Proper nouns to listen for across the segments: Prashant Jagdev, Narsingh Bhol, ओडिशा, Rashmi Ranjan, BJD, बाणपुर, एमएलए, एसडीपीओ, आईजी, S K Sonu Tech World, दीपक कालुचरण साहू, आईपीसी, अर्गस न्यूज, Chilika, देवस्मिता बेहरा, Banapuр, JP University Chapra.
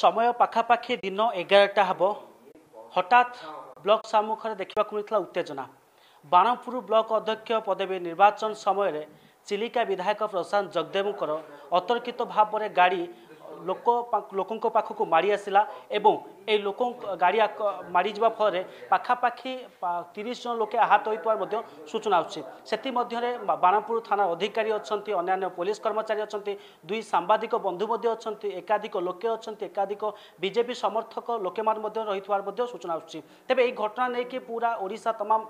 समय पाखापाखि दिन 11टा हम हठात ब्लक सामुखर देखा मिलता उत्तेजना। बाणपुर ब्लक अध्यक्ष पदवी निर्वाचन समय चिलिका विधायक प्रशांत जगदेव अतर्कित भाव में गाड़ी लोक पाखक मारी आसला। लोक गाड़ी मारी जावा फल पाखापाखि 30 जन लोके आहत होता सूचना होती। बाणपुर थाना अधिकारी अच्छा, अन्य पुलिस कर्मचारी अच्छा, दुई सांबादिक बंधु अच्छा, एकाधिक लोके अच्छा, एकाधिक बीजेपी समर्थक लोके रही सूचना होती। तेरे यही घटना नहीं कि पूरा ओडिशा तमाम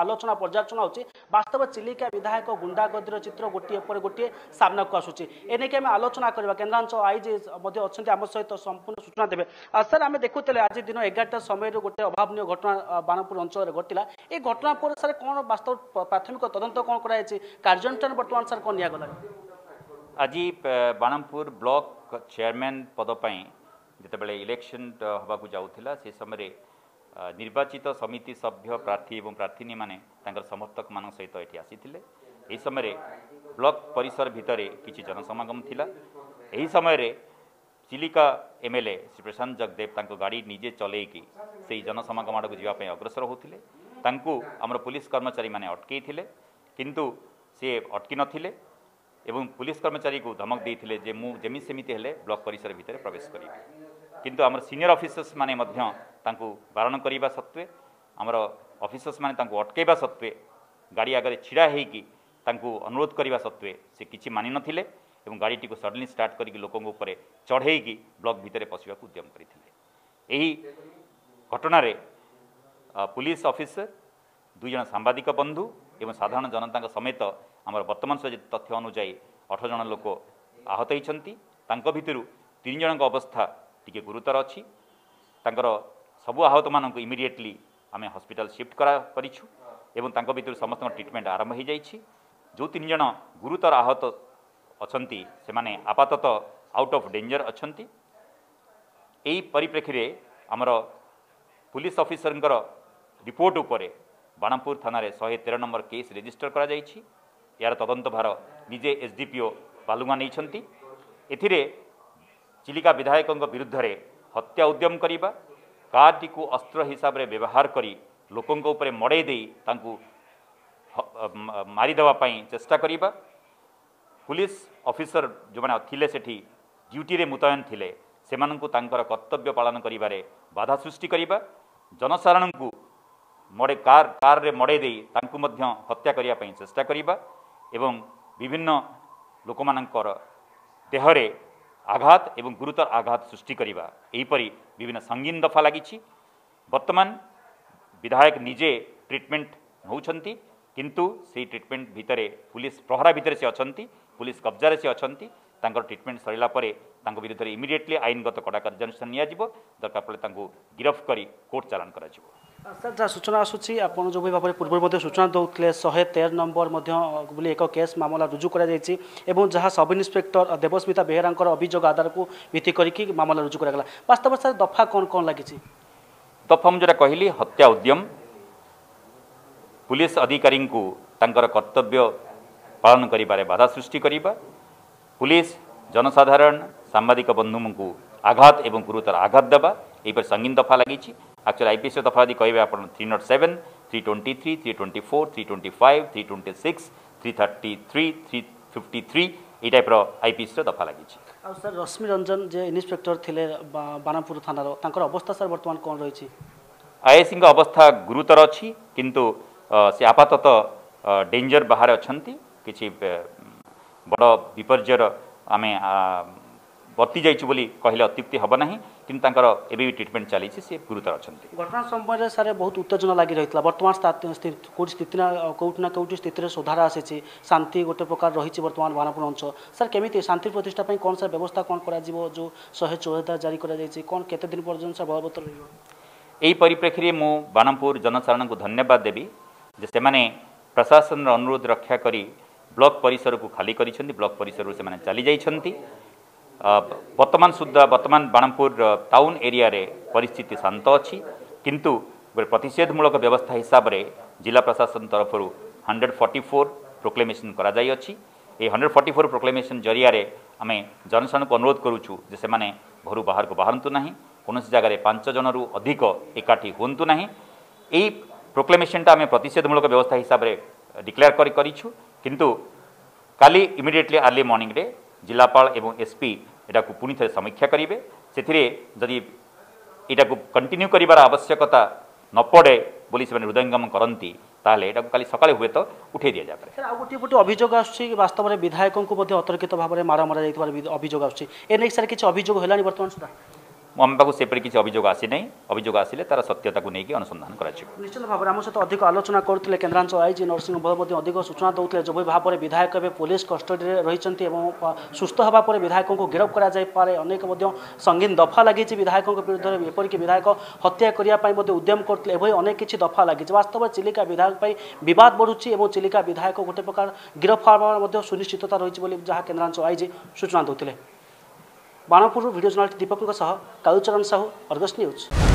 आलोचना पर्यालोचना होती। बास्तव चिलिका विधायक गुंडागर्दीर चित्र गोटे पर गोटे सामना को आसूँ एने आम आलोचना करवा। केन्द्रांचल आईजी अच्छा आम सहित संपूर्ण सूचना देवे। सर आम देखु आज दिन 11टा समय गोटे अभावन घटना बाणपुर अंचल घटला। ये घटना पर सर कौन वास्तव प्राथमिक तदंत कौन कार्यानुष्ठान बर्तमान सर कौन निगला? आज बाणपुर ब्लॉक चेयरमैन पद पर जितेबाला इलेक्शन होगा जाऊला से समय निर्वाचित समिति सभ्य प्रार्थी और प्रार्थिनी माने समर्थक मान सहित ये आसीथिले। यह समय ब्लॉक परिसर भितर किसी जनसमागम थिला। यही समय चिलिका एमएलए श्री प्रशांत जगदेव तांको गाड़ी निजे चले कि से जनसमागम आड़ को जावाप अग्रसर होते। आमर पुलिस कर्मचारी माने अटकई थिले किंतु सी अटकी नथिले एवं पुलिस कर्मचारी को धमक देथिले जे मु जेमि सेमिति हेले ब्लॉक परिसर भितर प्रवेश करिबे। किंतु आमर सीनियर ऑफिसर्स माने मध्य तांको बारण करिबा सत्वे आमर ऑफिसर्स माने तांको अटकईबा सत्वे गाड़ी आगे छिड़ा होईकि तांको अनुरोध करिबा सत्वे से किछि मानि नथिले एवं गाड़ी को सडनली स्टार्ट करके लोकों पर चढ़े कि ब्लॉक भितर पशिया उद्यम करते। घटन पुलिस ऑफिसर दुई जन सांबादिक बंधु एवं साधारण जनता समेत आमर बर्तमान सहित तथ्य अनुजाई 8 जन लोक आहत होती। भितर 3 जन अवस्था टी गुरुतर अच्छी। सबू आहत मान इमिडिएटली आम हस्पिटाल शिफ्ट कर समस्त ट्रिटमेंट आरंभ हो जाए। जो 3 जन गुरुतर आहत अछंती से माने आपातत आउट ऑफ डेंजर अछंती। एही परिप्रेक्षी रे हमर पुलिस ऑफिसरंकर रिपोर्ट उपरे बाणपुर थाना रे 113 नंबर केस रजिस्टर करा जाईछि। यार तदंत भार निजे एसडीपीओ बालुंगा नै छंती। एथिरे चिलिका विधायकंक विरुद्ध रे हत्या उद्यम करिबा, कार टिकु अस्त्र हिसाब रे व्यवहार करी लोकंक उपरे मडे देई तांकु मारी देबा पई चेष्टा करिबा। पुलिस ऑफिसर जो माने थिले सेठी ड्यूटी रे मुतयन थिले सेमानंकु तांकर कर्तव्य पालन करिबारे बाधा सृष्टि करिबा, जनसाधारणंकु मडे कार रे मडे देई तांकु मध्य हत्या करिया पई चेष्टा करिबा एवं विभिन्न लोकमानंकर देहरे आघात एवं गुरुतर आघात सृष्टि करिबा। एही परि विभिन्न संगीन दफा लागिछि। वर्तमान विधायक निजे ट्रीटमेंट होउछंती किंतु से ट्रीटमेंट भितर पुलिस प्रहरा भितर से अछंती, पुलिस कब्जा से अछंती। ट्रिटमेंट सरला परे तांको विरुद्ध इमिडिएटली आईनगत कड़ा कार्यानुष्ठान निया जिवो, दरकार पड़े तांको गिरफ्त करी कोर्ट चालान करा जिवो। सर जहाँ सूचना आसूची आप जो भी भाव पूर्व सूचना दौले 113 नंबर बोली एक केस मामला रुजु करा। सब इन्स्पेक्टर देवस्मिता बेहरा अभियोग आधार को भित्ति करके मामला रुजु करा। वास्तव सर दफा कौन कौन लगी? दफा मुझे कहली हत्या उद्यम, पुलिस अधिकारी को तांकर कर्तव्य पालन करिबारे बाधा सृष्टि करिबा, पुलिस जनसाधारण सांबादिक बंधुमंकु आघात एवं गुरुतर आघात देवा, एपर संगीन दफा लगी। एक्चुअली आईपीसी दफा यदि कहे आप 307, 323, 324, 325, 326, 333, 353 ये टाइप आईपीसी दफा लगी। सर रश्मि रंजन जे इन्स्पेक्टर थिले बाणपुर थानार तांकर अवस्था सर वर्तमान कौन रही? आईएसी अवस्था गुरुतर अच्छी किंतु से आपातत डेंजर बाहर अछंती। किछि बड़ विपर्जयर आमे बर्ती जाइछु बोली कहले अत्युक्ति हबो नाही किंतु तांकर एबे भी ट्रीटमेंट चली छि, से गुरुतर अछंती। घटना समय सारे बहुत उत्तेजना लागि रहितला। वर्तमान स्थिति कोठना कोठी स्थिति रे सुधार आसेछि, शांति गोटे प्रकार रहिछि वर्तमान बाणपुर अंचल। सर केमिति शांति प्रतिष्ठा पई कोन सर व्यवस्था कोन करा जिवो? जो 114 जारी करा जाइछि कोन केते दिन पर्यंत सर बलवत्तर रहिबो? एही परिप्रेक्षी रे मु बाणपुर जनसाधारण को धन्यवाद देबी जे सेमाने प्रशासन अनुरोध रक्षा करी ब्लॉक परिसर को खाली करिसेंती, ब्लॉक परिसर से माने चली जाइसेंती। वर्तमान सुद्धा वर्तमान बाणपुर टाउन एरिया रे परिस्थिति शांत अछि किंतु प्रतिषेधमूलक व्यवस्था हिसाब रे जिला प्रशासन तरफ 144 प्रोक्लेमेशन करा जाई अछि। ए 144 प्रोक्लेमेशन जरिया रे आमे जनसाधारण को अनुरोध करूछु जे सेमाने घर बाहर को बाहरतु ना कौन जगार पांच जन रु अधिक एकाठी हूँ ना यही प्रोक्लेमेसनटा आम प्रतिषेधमूलक व्यवस्था हिसाब से डिक्लेयर करूँ किंतु काली इमिडिएटली अर्ली मॉर्निंग रे जिलापाल एवं एसपी एटा को पुनी थे समीक्षा करेंगे से जदि एटा को कंटिन्यू करिबार आवश्यकता न पड़े बोली से हृदयंगम करती काली सकाले हुए तो उठे दि जाए। सर आउ गोटे अभियोग आसुछि वास्तव में विधायकों को अतर्कित भाव में मार मर जाइतबार अभियोग आसुछि सर किसी अभियोग हेलानि वर्तमान सुधा आम पाक सेपरी किसी अभियोग आसी नहीं अभियोग आसिले तार सत्यता को लेकिन अनुसंधान निश्चित भाव में आम सहित अधिक आलोचना करते केन्द्रांचल आईजी नरसिंह भोल अधिक सूचना देते जो भाव में विधायक एवं पुलिस कस्टडी रही सुस्थ होगापर विधायकों को गिरफ्त कराइपे अनेक संगीन दफा लगी विधायकों विरुद्ध में एपरिक विधायक हत्या करने उद्यम करते अनेक किसी दफा लगी वास्तव में चिलिका विधायक बद बढ़ुच्ची और चिलिका विधायक गोटे प्रकार गिरफ्त होगा सुनिश्चितता रही जहाँ केन्द्रांचल आईजी सूचना देते। Banapur video journalist दीपक कालुचरण साहू, अर्गस न्यूज।